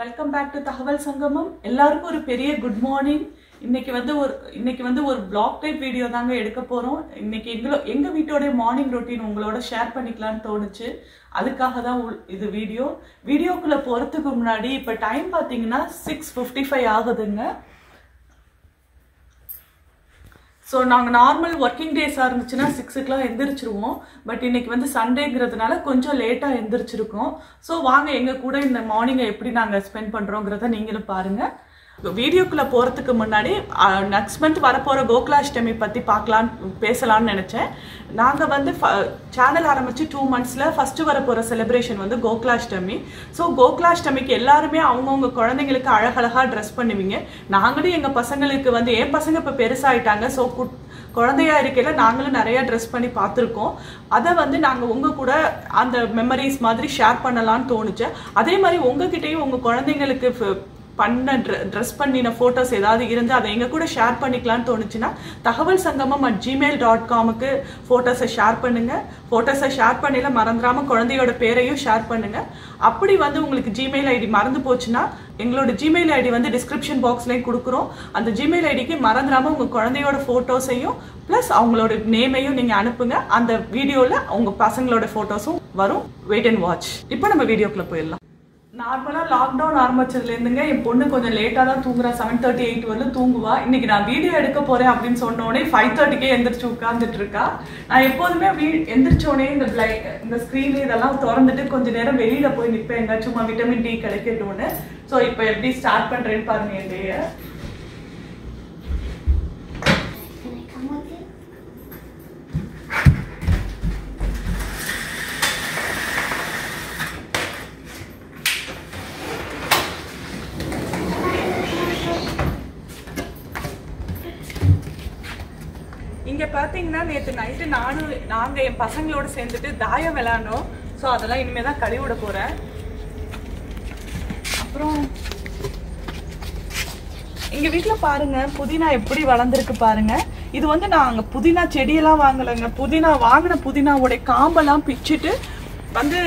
Welcome back to Thagaval Sangamam. எல்லாருக்கும் ஒரு பெரிய குட் மார்னிங். இன்னைக்கு வந்து ஒரு vlog type வீடியோ தாங்க எடுக்க போறோம். இன்னைக்கு எங்க வீட்டோட மார்னிங் ரொட்டீன் உங்களோட ஷேர் பண்ணிக்கலாம்னு தோணுச்சு. அதுக்காக தான் இது வீடியோ. வீடியோக்குள்ள போறதுக்கு முன்னாடி இப்ப டைம் பாத்தீங்கன்னா 6:55 ஆகுதுங்க. So நாங்க நார்மல் working days ஆரம்பிச்சுனா 6 o'clock எந்திரிச்சிருவோம். பட் இன்னைக்கு வந்து சண்டேங்கிறதுனால கொஞ்சம் லேட்டா எந்திரிச்சிருக்கோம். ஸோ வாங்க எங்க கூட இந்த மார்னிங்கை எப்படி நாங்கள் ஸ்பெண்ட் பண்றோங்கிறத நீங்களும் பாருங்க. வீடியோக்குள்ள போறதுக்கு முன்னாடி நெக்ஸ்ட் மந்த் வரப்போற கோகுலாஷ்டமி பத்தி பேசலாம்னு நினைச்சேன். நாங்க வந்து சேனல் ஆரம்பிச்சு 2 monthsல ஃபர்ஸ்ட் வரப்போற செலிப்ரேஷன் வந்து கோகுலாஷ்டமி. ஸோ கோகுலாஷ்டமிக்கு எல்லாருமே அவங்கவுங்க குழந்தைங்களுக்கு அழகழகா ட்ரெஸ் பண்ணுவீங்க. நாங்களும் எங்க பசங்களுக்கு வந்து என் பசங்க இப்போ பெருசாயிட்டாங்க. ஸோ குழந்தையா இருக்கையில நாங்களும் நிறைய ட்ரெஸ் பண்ணி பார்த்துருக்கோம். அதை வந்து நாங்கள் உங்க கூட அந்த மெமரிஸ் மாதிரி ஷேர் பண்ணலாம்னு தோணுச்சு. அதே மாதிரி உங்ககிட்டயும் உங்க குழந்தைங்களுக்கு பண்ண ட்ரெஸ் பண்ணின ஃபோட்டோஸ் ஏதாவது இருந்து அதை எங்கள் கூட ஷேர் பண்ணிக்கலான்னு தோணுச்சுன்னா thagavalsangamam@gmail.com ஃபோட்டோஸை ஷேர் பண்ணுங்கள். ஃபோட்டோஸை ஷேர் பண்ணல மறந்துடாமல் குழந்தையோட பேரையும் ஷேர் பண்ணுங்கள். அப்படி வந்து உங்களுக்கு ஜிமெயில் ஐடி மறந்து போச்சுன்னா எங்களோட ஜிமெயில் ஐடி வந்து டிஸ்கிரிப்ஷன் பாக்ஸ்லையும் கொடுக்குறோம். அந்த ஜிமெயில் ஐடிக்கு மறந்துடாமல் உங்கள் குழந்தையோட ஃபோட்டோஸையும் ப்ளஸ் அவங்களோட நேமையும் நீங்கள் அனுப்புங்க. அந்த வீடியோவில் உங்கள் பசங்களோட ஃபோட்டோஸும் வரும். Wait and watch. இப்போ நம்ம வீடியோக்குள்ளே போயிடலாம். நார்மலாக லாக்டவுன் ஆரம்பிச்சதுலேருந்துங்க என் பொண்ணு கொஞ்சம் லேட்டாக தான் தூங்குறா. 7:38 வரலும் தூங்குவா. இன்னைக்கு நான் வீடியோ எடுக்க போகிறேன் அப்படின்னு சொன்னோடனே 5:30க்கே எந்திரிச்சு உட்காந்துட்டு இருக்கா. நான் எப்போதுமே எந்திரிச்சோடனே இந்த ஸ்க்ரீன் இதெல்லாம் திறந்துட்டு கொஞ்சம் நேரம் வெளியில் போய் நிற்பேன், எங்காச்சும் விட்டமின் டி கிடைக்கட்டும்னு. ஸோ இப்போ எப்படி ஸ்டார்ட் பண்ணுறேன்னு பாருங்க. என்னைய இங்கே பார்த்தீங்கன்னா நேற்று நைட்டு நாங்கள் என் பசங்களோடு சேர்ந்துட்டு தாயம் விளையாடணும். ஸோ அதெல்லாம் இனிமேல் தான் கழுவிட போகிறேன். அப்புறம் எங்கள் வீட்டில் பாருங்கள் புதினா எப்படி வளர்ந்துருக்கு பாருங்கள். இது வந்து நாங்கள் புதினா செடியெல்லாம் வாங்கலைங்க. புதினாவோடைய காம்பெல்லாம் பிச்சுட்டு வந்து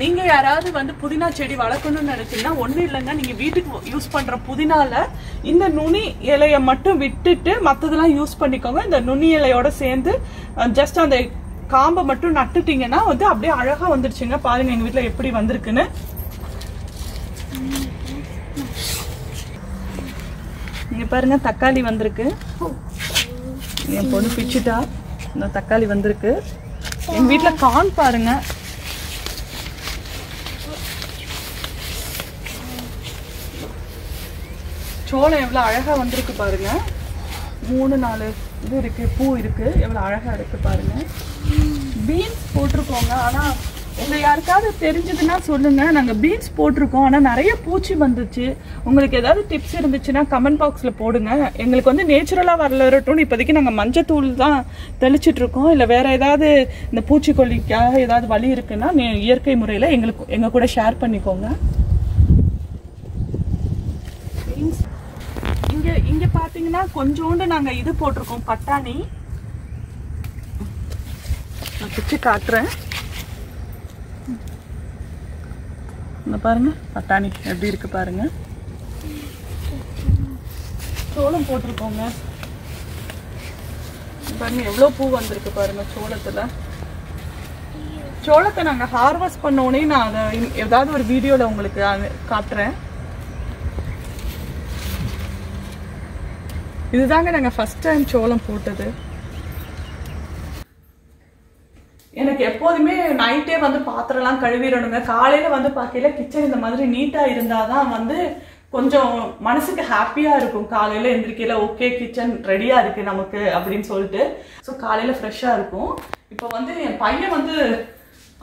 நீங்கள் யாராவது வந்து புதினா செடி வளர்க்கணும்னு நினச்சிங்கன்னா ஒன்றும் இல்லைங்க. நீங்கள் வீட்டுக்கு யூஸ் பண்ணுற புதினாவில் இந்த நுனி இலையை மட்டும் விட்டுட்டு மற்றதெல்லாம் யூஸ் பண்ணிக்கோங்க. இந்த நுனி இலையோட சேர்ந்து ஜஸ்ட் அந்த காம்பை மட்டும் நட்டுட்டிங்கன்னா வந்து அப்படியே அழகாக வந்துடுச்சுங்க. பாருங்கள் எங்கள் வீட்டில் எப்படி வந்திருக்குன்னு. நீங்கள் பாருங்கள் தக்காளி வந்திருக்கு. என் பொண்ணு பிச்சுட்டா இந்த தக்காளி வந்திருக்கு. எங்கள் வீட்டில் கார்ன் பாருங்கள். சோளம் எவ்வளோ அழகாக வந்திருக்கு பாருங்க. 3-4 இது இருக்குது, பூ இருக்குது, எவ்வளோ அழகாக இருக்குது பாருங்க. பீன்ஸ் போட்டிருக்கோங்க. ஆனால் உங்கள் யாருக்காவது தெரிஞ்சதுன்னா சொல்லுங்கள். நாங்கள் பீன்ஸ் போட்டிருக்கோம் ஆனால் நிறைய பூச்சி வந்துச்சு. உங்களுக்கு ஏதாவது டிப்ஸ் இருந்துச்சுன்னா கமெண்ட் பாக்ஸில் போடுங்க. எங்களுக்கு வந்து நேச்சுரலாக வரலட்டும்னு இப்போதைக்கு நாங்கள் மஞ்சத்தூள் தான் தெளிச்சிட்ருக்கோம். இல்லை வேறு ஏதாவது இந்த பூச்சிக்கொல்லிக்காக ஏதாவது வழி இருக்குன்னா இயற்கை முறையில் எங்கள் கூட ஷேர் பண்ணிக்கோங்க. இங்க பாத்தீங்கன்னா கொஞ்சோண்டு நாங்க இது போட்டிருக்கோம் பட்டாணி. நான் பிச்சு காட்டுறேன் பாருங்க. பட்டாணி எப்படி இருக்கு பாருங்க. சோளம் போட்டிருக்கோங்க பாருங்க. எவ்வளவு பூ வந்திருக்கு பாருங்க சோளத்துல. சோளத்தை நாங்க ஹார்வெஸ்ட் பண்ணோடனே நான் அதை ஏதாவது ஒரு வீடியோல உங்களுக்கு காட்டுறேன். இதுதாங்க நாங்கள் ஃபர்ஸ்ட் டைம் சோளம் போட்டது. எனக்கு எப்போதுமே நைட்டே வந்து பாத்திரம்லாம் கழுவிடணுங்க. காலையில் வந்து பார்க்கல கிச்சன் இந்த மாதிரி நீட்டாக இருந்தால் தான் வந்து கொஞ்சம் மனசுக்கு ஹாப்பியாக இருக்கும். காலையில் எந்திரிக்கையில் ஓகே கிச்சன் ரெடியாக இருக்குது நமக்கு அப்படின்னு சொல்லிட்டு ஸோ காலையில் ஃப்ரெஷ்ஷாக இருக்கும். இப்போ வந்து என் பையன் வந்து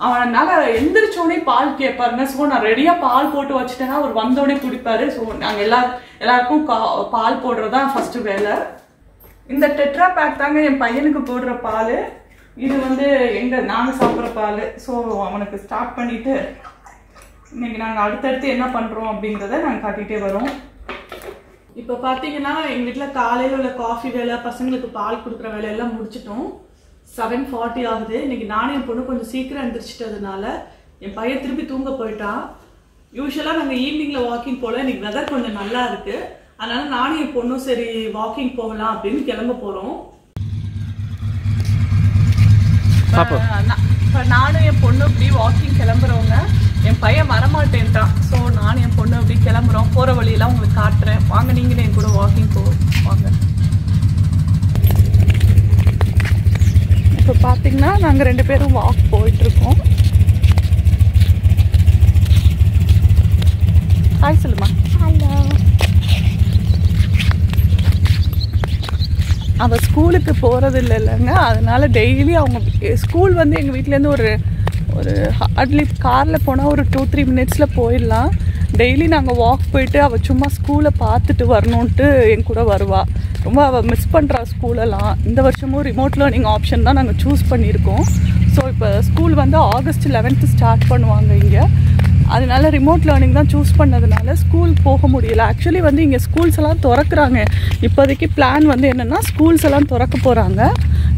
அவனால் எந்திரிச்சோடனே பால் கேட்பாருங்க. ஸோ நான் ரெடியாக பால் போட்டு வச்சுட்டேன்னா அவர் வந்தோடனே குடிப்பார். ஸோ நாங்கள் எல்லாருக்கும் பால் போடுறது தான் ஃபஸ்ட்டு வேலை. இந்த டெட்ரா பேக் தாங்க என் பையனுக்கு போடுற பால். இது வந்து எங்கள் நாங்கள் சாப்பிட்ற பால். ஸோ அவனுக்கு ஸ்டார்ட் பண்ணிவிட்டு இன்றைக்கி நாங்கள் அடுத்தடுத்து என்ன பண்ணுறோம் அப்படிங்கிறத நாங்கள் காட்டிகிட்டே வரோம். இப்போ பார்த்தீங்கன்னா எங்கள் வீட்டில் காலையில் உள்ள காஃபி வேலை பசங்களுக்கு பால் கொடுக்குற வேலையெல்லாம் முடிச்சிட்டோம். 7:40 ஆகுது. இன்னைக்கு நானும் என் பொண்ணு கொஞ்சம் சீக்கிரம் எழுந்திரிச்சிட்டதுனால என் பையன் திருப்பி தூங்க போயிட்டான். யூசுவலா நாங்க ஈவினிங்ல வாக்கிங் போல எனக்கு வெதர் கொஞ்சம் நல்லா இருக்கு. அதனால நானும் என் பொண்ணும் சரி வாக்கிங் போகலாம் அப்படின்னு கிளம்ப போறோம். நானும் என் பொண்ணு அப்படி வாக்கிங் கிளம்புறவங்க. என் பையன் வரமாட்டேன்ட்டான். ஸோ நானும் என் பொண்ணு அப்படி கிளம்புறோம். போற வழியெல்லாம் உங்களுக்கு காட்டுறேன். வாங்க நீங்களும் என் கூட வாக்கிங் போவாங்க. இப்போ பார்த்தீங்கன்னா நாங்கள் ரெண்டு பேரும் வாக் போயிட்டுருக்கோம். ஹாய் சொல்லுமா. ஹலோ. அவள் ஸ்கூலுக்கு போகிறது இல்லை இல்லைங்க. அதனால டெய்லி அவங்க ஸ்கூல் வந்து எங்கள் வீட்டிலேருந்து ஒரு அட்லீஸ்ட் காரில் போனால் ஒரு 2-3 மினிட்ஸில் போயிடலாம். டெய்லி நாங்கள் வாக் போயிட்டு அவள் சும்மா ஸ்கூலை பார்த்துட்டு வரணுன்ட்டு என் கூட வருவாள். ரொம்ப அவள் மிஸ் பண்ணுறா ஸ்கூலெல்லாம். இந்த வருஷமும் ரிமோட் லேர்னிங் ஆப்ஷன் தான் நாங்கள் சூஸ் பண்ணியிருக்கோம். ஸோ இப்போ ஸ்கூல் வந்து ஆகஸ்ட் 11th ஸ்டார்ட் பண்ணுவாங்க இங்கே. அதனால ரிமோட் லேர்னிங் தான் சூஸ் பண்ணதுனால ஸ்கூல் போக முடியல. ஆக்சுவலி வந்து இங்கே ஸ்கூல்ஸ் எல்லாம் திறக்கிறாங்க. இப்போதைக்கு பிளான் வந்து என்னென்னா ஸ்கூல்ஸ் எல்லாம் திறக்க போகிறாங்க.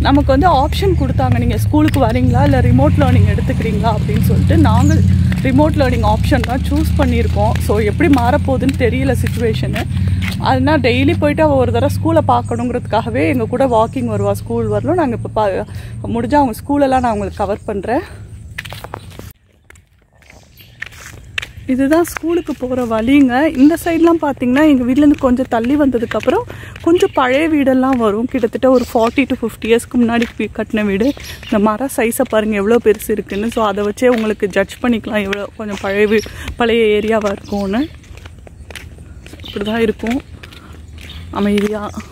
நமக்கு வந்து ஆப்ஷன் கொடுத்தாங்க, நீங்கள் ஸ்கூலுக்கு வரீங்களா இல்லை ரிமோட் லேர்னிங் எடுத்துக்கிறீங்களா அப்படின்னு சொல்லிட்டு. நாங்கள் ரிமோட் லேர்னிங் ஆப்ஷன் தான் சூஸ் பண்ணியிருக்கோம். ஸோ எப்படி மாறப்போகுதுன்னு தெரியல சுச்சுவேஷனு. அதனால் டெய்லி போய்ட்டு அவள் ஒரு தடவை ஸ்கூலை பார்க்கணுங்கிறதுக்காகவே எங்கள் கூட வாக்கிங் வருவாள். ஸ்கூல் வரலும் நாங்கள் இப்போ முடிஞ்சால் அவங்க ஸ்கூலெல்லாம் நான் உங்களுக்கு கவர் பண்ணுறேன். இதுதான் ஸ்கூலுக்கு போகிற வழிங்க. இந்த சைட்லாம் பார்த்திங்கன்னா எங்கள் வீட்டிலேருந்து கொஞ்சம் தள்ளி வந்ததுக்கப்புறம் கொஞ்சம் பழைய வீடெல்லாம் வரும். கிட்டத்தட்ட ஒரு 40 to 50 இயர்ஸ்க்கு முன்னாடி கட்டின வீடு. இந்த மர சைஸை பாருங்கள் எவ்வளோ பெருசு இருக்குதுன்னு. ஸோ அதை வச்சே உங்களுக்கு ஜட்ஜ் பண்ணிக்கலாம் எவ்வளோ கொஞ்சம் பழைய ஏரியாவாக இருக்கும்னு. இப்படி தான் இருக்கும் அமைதியாக.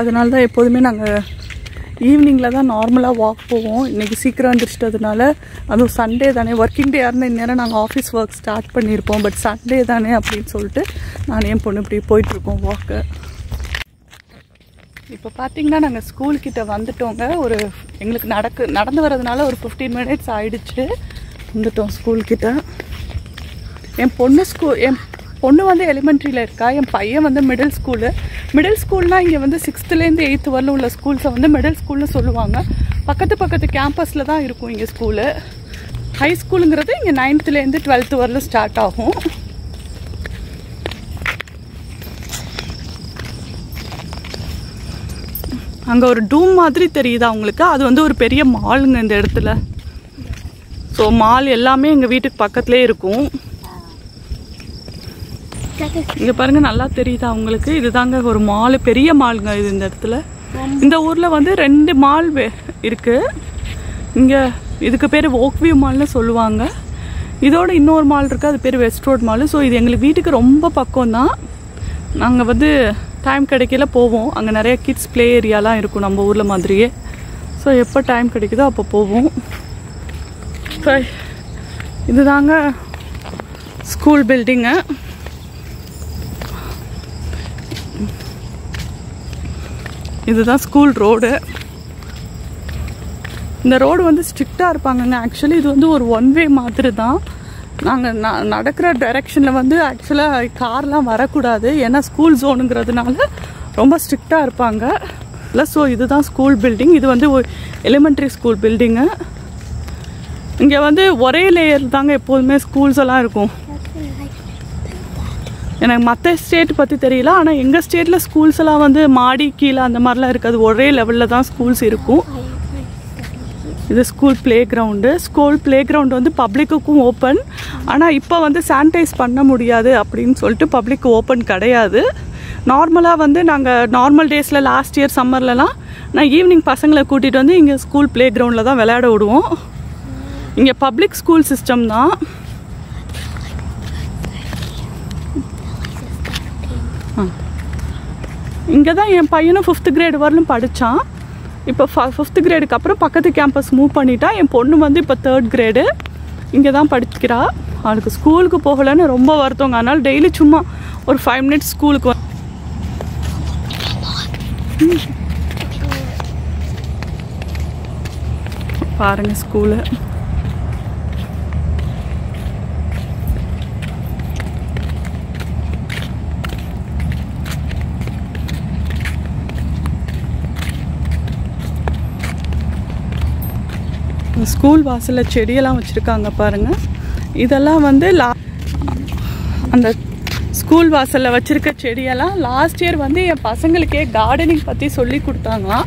அதனால தான் எப்போதுமே நாங்கள் ஈவினிங்கில் தான் நார்மலாக வாக் போவோம். இன்றைக்கி சீக்கிரம் எழுந்திரிச்சிட்டதுனால, அதுவும் சண்டே தானே, ஒர்க்கிங் டே ஆறுனா இந்நேரம் நாங்கள் ஆஃபீஸ் ஒர்க் ஸ்டார்ட் பண்ணியிருப்போம். பட் சண்டே தானே அப்படின்னு சொல்லிட்டு நான் என் பொண்ணு இப்படி போயிட்டுருக்கோம் வாக்கு. இப்போ பார்த்திங்கன்னா நாங்கள் ஸ்கூல்கிட்ட வந்துட்டோங்க. ஒரு எங்களுக்கு நடந்து வரதுனால ஒரு 15 மினிட்ஸ் ஆகிடுச்சு. வந்துட்டோம் ஸ்கூல்கிட்ட. என் பொண்ணு வந்து எலிமெண்ட்ரியில் இருக்கா. என் பையன் வந்து மிடில் ஸ்கூலு. மிடில் ஸ்கூல்னால் இங்கே வந்து 6th-லேருந்து 8th வரல உள்ள ஸ்கூல்ஸை வந்து மிடில் ஸ்கூல்னு சொல்லுவாங்க. பக்கத்து கேம்பஸில் தான் இருக்கும் இங்கே ஸ்கூலு. ஹை ஸ்கூலுங்கிறது இங்கே 9th-லேருந்து 12th வரல ஸ்டார்ட் ஆகும். அங்கே ஒரு டூம் மாதிரி தெரியுதா உங்களுக்கு? அது வந்து ஒரு பெரிய மாலுங்க இந்த இடத்துல. ஸோ மால் எல்லாமே எங்கள் வீட்டுக்கு பக்கத்துலேயே இருக்கும். இங்கே பாருங்க, நல்லா தெரியுதா உங்களுக்கு? இதுதாங்க ஒரு மால், பெரிய மாலுங்க இது. இந்த இடத்துல இந்த ஊரில் வந்து 2 மால் இருக்கு. இங்கே இதுக்கு பேர் ஓக்வியூ மால்னு சொல்லுவாங்க. இதோட இன்னொரு மால் இருக்குது, அது பேர் வெஸ்ட் ரோட் மால். ஸோ இது எங்களுக்கு வீட்டுக்கு ரொம்ப பக்கம்தான். நாங்கள் வந்து டைம் கிடைக்கல போவோம். அங்கே நிறைய கிட்ஸ் ப்ளே ஏரியாலாம் இருக்கும் நம்ம ஊரில் மாதிரியே. ஸோ எப்போ டைம் கிடைக்குதோ அப்போ போவோம். இதுதாங்க ஸ்கூல் பில்டிங்கு. இதுதான் ஸ்கூல் ரோடு. இந்த ரோடு வந்து ஸ்ட்ரிக்டாக இருப்பாங்கங்க. ஆக்சுவலி இது வந்து ஒரு 1-வே மாதிரி தான். நாங்கள் நடக்கிற டைரெக்ஷனில் வந்து ஆக்சுவலாக கார்லாம் வரக்கூடாது. ஏன்னா ஸ்கூல் ஜோனுங்கிறதுனால ரொம்ப ஸ்ட்ரிக்டாக இருப்பாங்க இல்லை. ஸோ இதுதான் ஸ்கூல் பில்டிங். இது வந்து எலிமெண்ட்ரி ஸ்கூல் பில்டிங்கு. இங்கே வந்து ஒரே லேயர் தாங்க எப்போதுமே ஸ்கூல்ஸ் எல்லாம் இருக்கும். எனக்கு மற்ற ஸ்டேட் பற்றி தெரியல, ஆனால் எங்கள் ஸ்டேட்டில் ஸ்கூல்ஸ் எல்லாம் வந்து மாடி கீழே அந்த மாதிரிலாம் இருக்காது. ஒரே லெவலில் தான் ஸ்கூல்ஸ் இருக்கும். இது school playground. School playground வந்து பப்ளிக்குக்கும் ஓப்பன். ஆனால் இப்போ வந்து சானிடைஸ் பண்ண முடியாது அப்படின்னு சொல்லிட்டு பப்ளிக் ஓப்பன் கிடையாது. நார்மலாக வந்து நாங்கள் நார்மல் டேஸில் லாஸ்ட் இயர் சம்மர்லலாம் நான் ஈவினிங் பசங்களை கூட்டிகிட்டு வந்து இங்கே ஸ்கூல் ப்ளே கிரவுண்டில் தான் விளையாட விடுவோம். இங்கே பப்ளிக் ஸ்கூல் சிஸ்டம் தான். இங்கே தான் என் பையனும் 5th grade வரலும் படித்தான். இப்போ 5th gradeக்கு அப்புறம் பக்கத்து கேம்பஸ் மூவ் பண்ணிட்டா. என் பொண்ணு வந்து இப்போ 3rd grade இங்கே தான் படிக்கிறா. அவளுக்கு ஸ்கூலுக்கு போகலன்னு ரொம்ப வருத்தங்க. அதனால் டெய்லி சும்மா ஒரு 5 மினிட்ஸ் ஸ்கூலுக்கு பாருங்கள் ஸ்கூலு. ஸ்கூல் வாசலில் செடியெல்லாம் வச்சுருக்காங்க பாருங்கள். இதெல்லாம் வந்து அந்த ஸ்கூல் வாசலில் வச்சுருக்க செடியெல்லாம் லாஸ்ட் இயர் வந்து என் பசங்களுக்கே கார்டனிங் பற்றி சொல்லி கொடுத்தாங்களாம்.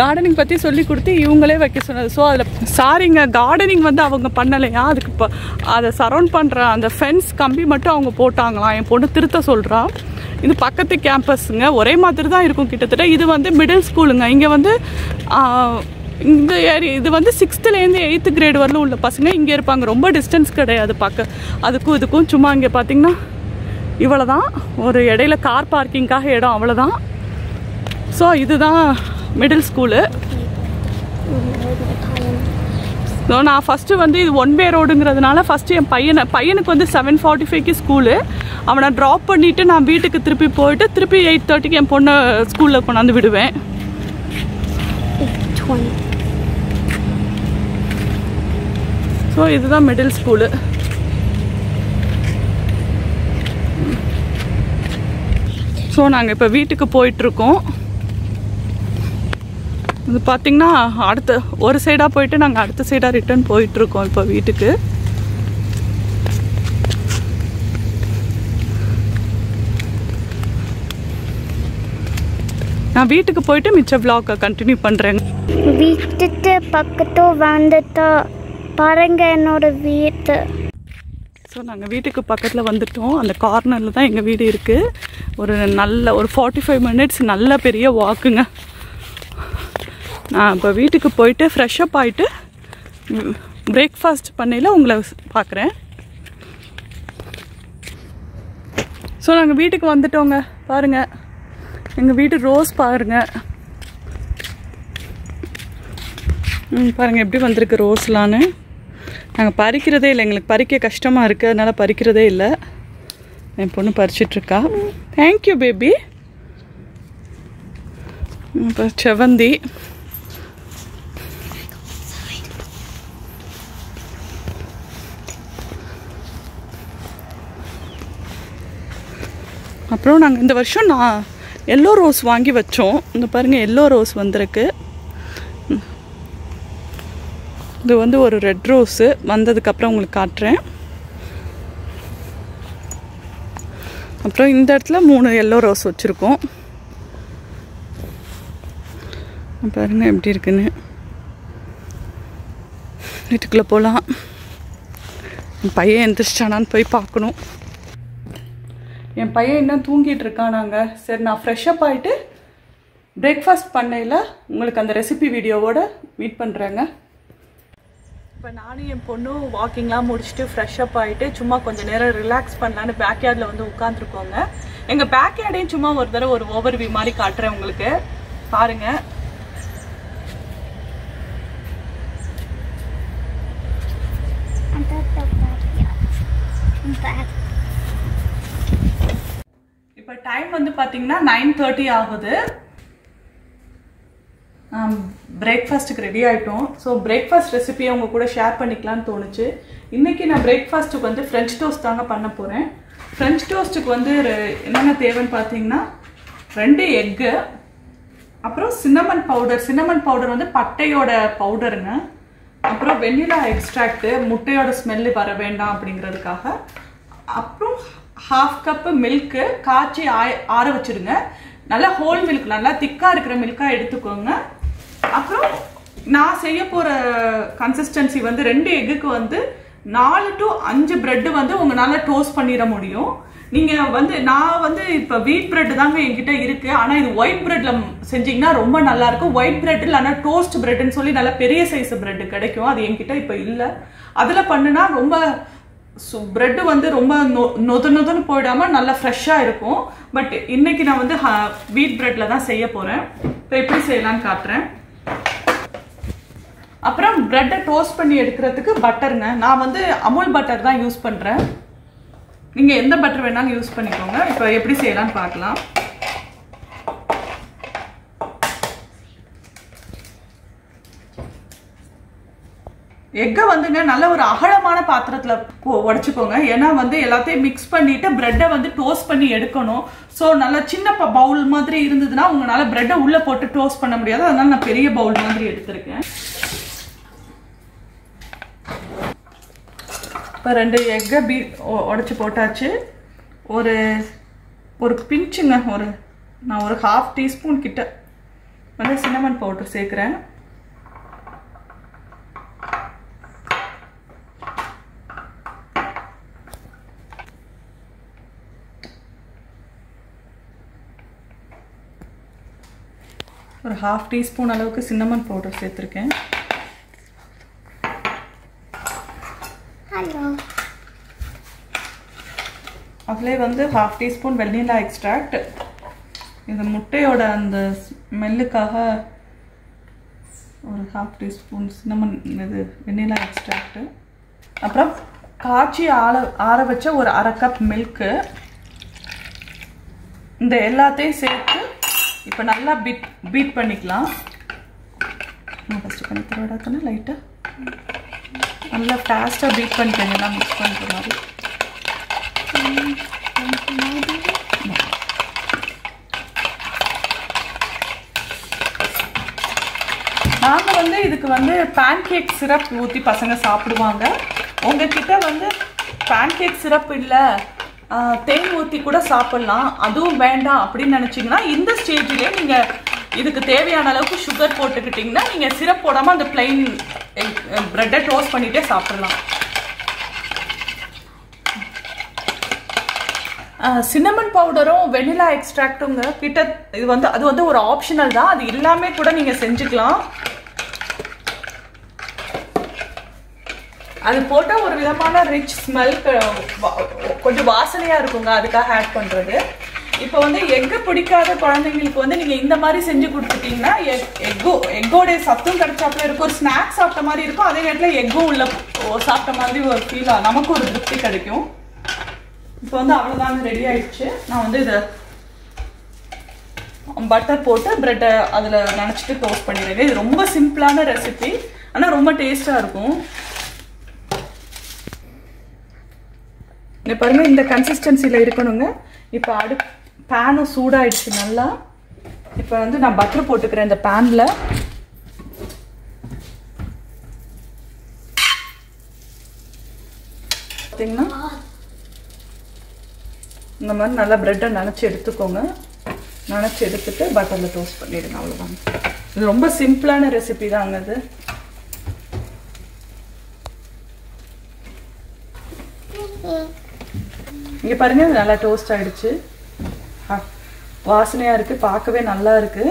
கார்டனிங் பற்றி சொல்லி கொடுத்து இவங்களே வைக்க சொன்னது. ஸோ அதில் சாரிங்க கார்டனிங் வந்து அவங்க பண்ணலையா, அதுக்கு இப்போ அதை சரௌண்ட் பண்ணுற அந்த ஃபென்ஸ் கம்பி மட்டும் அவங்க போட்டாங்களாம். என் பொண்ணு திருத்த சொல்கிறா. இது பக்கத்து கேம்பஸுங்க, ஒரே மாதிரி தான் இருக்கும் கிட்டத்தட்ட. இது வந்து மிடில் ஸ்கூலுங்க. இங்கே வந்து இந்த ஏரியா இது வந்து 6th-லேருந்து 8th grade வரலும் உள்ள பசங்க இங்கே இருப்பாங்க. ரொம்ப டிஸ்டன்ஸ் கிடையாது பக்க அதுக்கும் இதுக்கும். சும்மா இங்கே பார்த்திங்கன்னா இவ்வளோதான், ஒரு இடையில கார் பார்க்கிங்காக இடம், அவ்வளோதான். ஸோ இதுதான் மிடில் ஸ்கூலு. ஸோ நான் ஃபஸ்ட்டு வந்து இது 1 way ரோடுங்கிறதுனால ஃபஸ்ட்டு என் பையனுக்கு வந்து 7:45க்கு ஸ்கூலு. அவனை ட்ராப் பண்ணிவிட்டு நான் வீட்டுக்கு திருப்பி போயிட்டு திருப்பி 8:30க்கு என் பொண்ணை ஸ்கூலில் கொண்டாந்து விடுவேன். ஸோ இதுதான் மிடில் ஸ்கூலு. ஸோ நாங்கள் இப்போ வீட்டுக்கு போயிட்டுருக்கோம். இது பார்த்திங்கன்னா அடுத்த ஒரு சைடாக போயிட்டு நாங்கள் அடுத்த சைடாக ரிட்டர்ன் போயிட்டுருக்கோம் இப்போ வீட்டுக்கு. நான் வீட்டுக்கு போயிட்டு மிச்ச வ்ளாகை கண்டினியூ பண்ணுறேங்க. வீட்டுக்கு பக்கத்து வந்துட்டோம் பாருங்க என்னோட வீட்டு. ஸோ நாங்கள் வீட்டுக்கு பக்கத்தில் வந்துட்டோம். அந்த கார்னரில் தான் எங்கள் வீடு இருக்குது. ஒரு நல்ல ஒரு 45 minutes நல்ல பெரிய வாக்குங்க. நான் இப்போ வீட்டுக்கு போயிட்டு ஃப்ரெஷ்அப் ஆகிட்டு பிரேக்ஃபாஸ்ட் பண்ணையில் உங்களை பார்க்குறேன். ஸோ நாங்கள் வீட்டுக்கு வந்துட்டோங்க. பாருங்கள் எங்கள் வீட்டு ரோஸ் பாருங்கள். பாருங்கள் எப்படி வந்திருக்கு ரோஸ்லான்னு. நாங்கள் பறிக்கிறதே இல்லை, எங்களுக்கு பறிக்க கஷ்டமாக இருக்குது, அதனால் பறிக்கிறதே இல்லை. என் பொண்ணு பறிச்சிட்ருக்கா. Thank you baby. இப்போ செவந்தி. அப்புறம் நாங்கள் இந்த வருஷம் நான் எல்லோ ரோஸ் வாங்கி வச்சோம். இந்த பாருங்கள் எல்லோ ரோஸ் வந்திருக்கு. இது வந்து ஒரு ரெட் ரோஸு. வந்ததுக்கப்புறம் உங்களுக்கு காட்டுறேன். அப்புறம் இந்த இடத்துல 3 எல்லோ ரோஸ் வச்சுருக்கோம். பாருங்கள் எப்படி இருக்குன்னு. வீட்டுக்குள்ளே போகலாம். பையன் எந்திரிச்சிட்டானான்னு போய் பார்க்கணும். என் பையன் இன்னும் தூங்கிட்டு இருக்கானாங்க. சரி நான் ஃப்ரெஷ்அப் ஆகிட்டு பிரேக்ஃபாஸ்ட் பண்ணையில் உங்களுக்கு அந்த ரெசிபி வீடியோவோடு மீட் பண்ணுறேங்க. இப்போ நானும் என் பொண்ணும் வாக்கிங்லாம் முடிச்சுட்டு ஃப்ரெஷ்அப் ஆகிட்டு சும்மா கொஞ்சம் நேரம் ரிலாக்ஸ் பண்ணலான்னு பேக்யார்டில் வந்து உட்காந்துருக்கோங்க. எங்கள் பேக்யார்டையும் சும்மா ஒரு தடவை ஒரு ஓவர்வியூ மாதிரி காட்டுறேன் உங்களுக்கு. பாருங்கள் இப்போ டைம் வந்து பார்த்தீங்கன்னா 9:30 ஆகுது. பிரேக்ஃபாஸ்ட்டுக்கு ரெடி ஆகிட்டோம். ஸோ பிரேக்ஃபாஸ்ட் ரெசிபியை உங்கள் கூட ஷேர் பண்ணிக்கலான்னு தோணுச்சு. இன்றைக்கி நான் பிரேக்ஃபாஸ்ட்டுக்கு வந்து ஃப்ரெஞ்ச் டோஸ்ட் தாங்க பண்ண போகிறேன். ஃப்ரெஞ்ச் டோஸ்ட்டுக்கு வந்து என்னென்ன தேவைன்னு பார்த்தீங்கன்னா 2 எக்கு, அப்புறம் சின்னமன் பவுடர். சின்னமன் பவுடர் வந்து பட்டையோட பவுடருங்க. அப்புறம் வெண்ணிலா எக்ஸ்ட்ராக்ட்டு, முட்டையோட ஸ்மெல்லு வர வேண்டாம் அப்படிங்கிறதுக்காக. அப்புறம் 1/2 கப்பு மில்க்கு காய்ச்சி ஆற வச்சுடுங்க. நல்லா ஹோல் மில்க், நல்லா திக்காக இருக்கிற மில்காக எடுத்துக்கோங்க. அப்புறம் நான் செய்ய போகிற கன்சிஸ்டன்சி வந்து 2 எக்குக்கு வந்து 4 to 5 பிரெட்டு வந்து உங்களால் டோஸ்ட் பண்ணிட முடியும். நீங்கள் வந்து நான் வந்து இப்போ வீட் பிரெட் தாங்க என்கிட்ட இருக்குது. ஆனால் இது ஒயிட் பிரெட்டில் செஞ்சிங்கன்னா ரொம்ப நல்லாயிருக்கும். ஒயிட் பிரெட் இல்லைனா டோஸ்ட் பிரெட்டுன்னு சொல்லி நல்லா பெரிய சைஸ் பிரெட்டு கிடைக்கும். அது என்கிட்ட இப்போ இல்லை. அதில் பண்ணுனா ரொம்ப பிரெட்டு வந்து ரொம்ப நொதுன்னு போயிடாமல் நல்லா ஃப்ரெஷ்ஷாக இருக்கும். பட் இன்றைக்கி நான் வந்து வீட் பிரெட்டில் தான் செய்ய போகிறேன். இப்போ எப்படி செய்யலான்னு காட்டுறேன். அப்புறம் பிரெட்டை டோஸ்ட் பண்ணி எடுக்கிறதுக்கு பட்டருங்க. நான் வந்து அமுல் பட்டர் தான் யூஸ் பண்ணுறேன். நீங்கள் எந்த பட்டர் வேணாலும் யூஸ் பண்ணிக்கோங்க. இப்போ எப்படி செய்யலான்னு பார்க்கலாம். எக்கை வந்துங்க நல்ல ஒரு அகலமான பாத்திரத்தில் உடச்சிக்கோங்க. ஏன்னா வந்து எல்லாத்தையும் மிக்ஸ் பண்ணிவிட்டு ப்ரெட்டை வந்து டோஸ்ட் பண்ணி எடுக்கணும். ஸோ நல்லா சின்ன பவுல் மாதிரி இருந்ததுன்னா உங்களால் ப்ரெட்டை உள்ளே போட்டு டோஸ்ட் பண்ண முடியாது. அதனால் நான் பெரிய பவுல் மாதிரி எடுத்துருக்கேன். இப்போ 2 எக்கை உடச்சி போட்டாச்சு. और पिंचुंग और ना और हाफ टी स्पून किट्ट वंदु सिनेमन पाउडर सेक्कुरेन और हाफ टी स्पून அளவுக்கு सिनेमन पाउडर சேர்த்திருக்கேன் हेलो அதுல வந்து half teaspoon vanilla extract இந்த முட்டையோட அந்த ஸ்மெல்லுக்காக ஒரு हाफ टी स्पून सिनेमन இது வெண்ணிலா எக்ஸ்ட்ராக்ட் அப்புறம் காச்சி ஆற வச்ச ஒரு ½ கப் milk இந்த எல்லாத்தையும் சேர்த்து இப்போ நல்லா பீட் பண்ணிக்கலாம் நான் ஃபர்ஸ்ட் பண்ணி தரடக்கன லைட்டா நல்லா ஃபாஸ்டா பீட் பண்ணிட்டேன் நான் மிக்ஸ் பண்ற மாதிரி நாம வந்து இதுக்கு வந்து பான்கேக் சிரப் ஊத்தி பசங்க சாப்பிடுவாங்க உங்ககிட்ட வந்து பான்கேக் சிரப் இல்ல தேன் ஊத்தி கூட சாப்பிடலாம் அதுவும் வேண்டாம் அப்படி நினைச்சீங்கனா இந்த ஸ்டேஜிலே நீங்க இதுக்கு தேவையான அளவுக்கு சுகர் போட்டுக்கிட்டீங்கனா நீங்க சிரப் போடாம அந்த ப்ளைன் பிரெட்டை டோஸ்ட் பண்ணிட்டே சாப்பிடலாம் சின்னமன் பவுடரும் வெனிலா எக்ஸ்ட்ராக்ட்ங்க கிட்ட இது வந்து அது வந்து ஒரு ஆப்ஷனல் தான் அது எல்லாமே கூட நீங்க செஞ்சுக்கலாம் அது போட்டா ஒரு விதமான ரிச் ஸ்மெல் கொஞ்சம் வாசனையா இருக்கும்ங்க அதுக்காக ஆட் பண்றது இப்போ வந்து எக் பிடிக்காத குழந்தைகளுக்கு வந்து நீங்க இந்த மாதிரி செஞ்சு கொடுத்துட்டீங்கன்னா எக்கோட சத்தும் கிடைச்சாப்ல இருக்கும் ஒரு ஸ்நாக்ஸ் சாப்பிட்ட மாதிரி இருக்கும் அதே நேரத்துல எக்கும் உள்ள சாப்பிட்ட மாதிரி ஒரு ஃபீல் நமக்கு ஒரு திருப்தி கிடைக்கும் இப்போ வந்து அவ்வளவுதான் ரெடி ஆயிடுச்சு நான் வந்து இத பட்டர் போட்டு பிரெட் அதுல நனைச்சிட்டு டோஸ்ட் பண்ணிடுறேன் இது ரொம்ப சிம்பிளான ரெசிபி ஆனா ரொம்ப டேஸ்டா இருக்கும் பாருங்க இந்த கன்சிஸ்டன்சில இருக்கணும்ங்க இப்போ pan சூடாயிடுச்சு நல்லா இப்போ வந்து நான் பட்டர் போட்டுக்கிறேன் இந்த panல பாத்தீங்கன்னா இந்த மாதிரி நல்லா பிரெட்டை நனைச்சு எடுத்துக்கோங்க நனைச்சு எடுத்துட்டு பட்டர்ல டோஸ்ட் பண்ணிடுங்க அவ்வளவுதான் இது ரொம்ப சிம்பிளான ரெசிபி தாங்க இது ये பாருங்க நல்லா டோஸ்ட் ஆயிடுச்சு வாசனையா இருக்கு பார்க்கவே நல்லா இருக்கு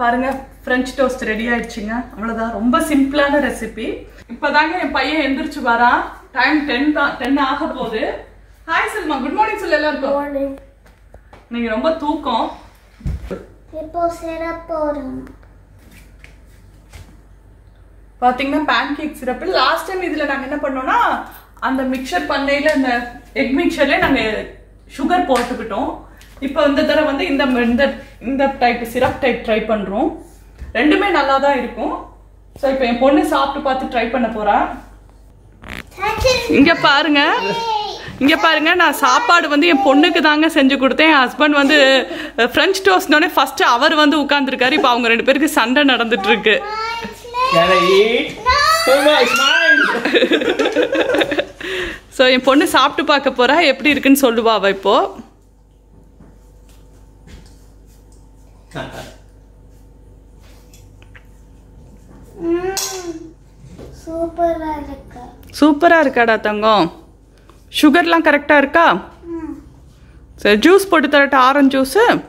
பாருங்க French toast ரெடி ஆயிடுச்சுங்க அவ்வளவுதான் ரொம்ப சிம்பிளான ரெசிபி இப்போதாங்க என் பையன் எந்திரச்சு வரா டைம் 10 ஆக போகுது ஹாய் செல்மா குட் மார்னிங் செல்ல எல்லாருக்கும் குட் மார்னிங் நீங்க ரொம்ப தூக்கம் இப்போ சேர போறோம் பாத்தீங்கன்னா பான்கேக் சிரப் லாஸ்ட் டைம் இதுல நாங்க என்ன பண்ணோம்னா அந்த மிக்சர் பண்ணையில அந்த எக் மிக்சர்ல நாங்க சுகர் போட்டுக்கிட்டோம் இப்போ இந்த தடவை வந்து இந்த இந்த டைப் சிரப் டைப் ட்ரை பண்றோம் ரெண்டுமே நல்லா தான் இருக்கும் சோ இப்போ என் பொண்ணு சாப்பிட்டு பார்த்து ட்ரை பண்ண போறா இங்க பாருங்க நான் சாப்பாடு வந்து என் பொண்ணுக்கு தாங்க செஞ்சு கொடுத்தேன் ஹஸ்பண்ட் வந்து French toast னே ஃபர்ஸ்ட் அவர் வந்து உட்கார்ந்திருக்காரு இப்போ அவங்க ரெண்டு பேருக்கு சண்டை நடந்துட்டு இருக்கு Can I eat? No. Oh my, it's mine. So என் பொண்ணு சாப்பிட்டு பார்க்க போறா எப்படி இருக்குன்னு சொல்லுவா அவ இப்போ சூப்பரா இருக்கா சூப்பரா இருக்காடா தங்கம் சுகர்லாம் கரெக்ட்டா இருக்கா ம் சரி ஜூஸ் போட்டு தரட்டா ஆரஞ்சு ஜூஸ் சரி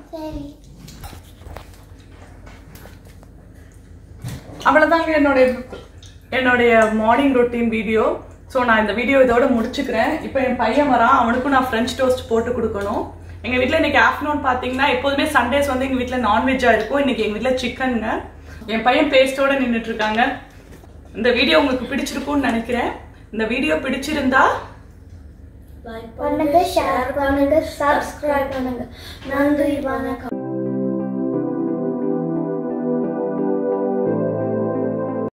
அவ்வளவுதாங்க என்னோட மார்னிங் ரொட்டீன் வீடியோ ஸோ நான் இந்த வீடியோ இதோட முடிச்சுக்கிறேன் இப்போ என் பையன் வரான் அவனுக்கும் நான் French toast போட்டு கொடுக்கணும் எங்கள் வீட்டில் இன்னைக்கு ஆஃப்டர்நூன் பார்த்தீங்கன்னா எப்போதுமே சண்டேஸ் வந்து எங்கள் வீட்டில் நான்வெஜ்ஜாக இருக்கும் இன்னைக்கு எங்கள் வீட்டில் சிக்கனுங்க என் பையன் பேஸ்டோட நின்றுட்டு இருக்காங்க இந்த வீடியோ உங்களுக்கு பிடிச்சிருக்கும்னு நினைக்கிறேன் இந்த வீடியோ பிடிச்சிருந்தா லைக் பண்ணுங்க ஷேர் பண்ணுங்க சப்ஸ்கிரைப் பண்ணுங்க நன்றி வணக்கம்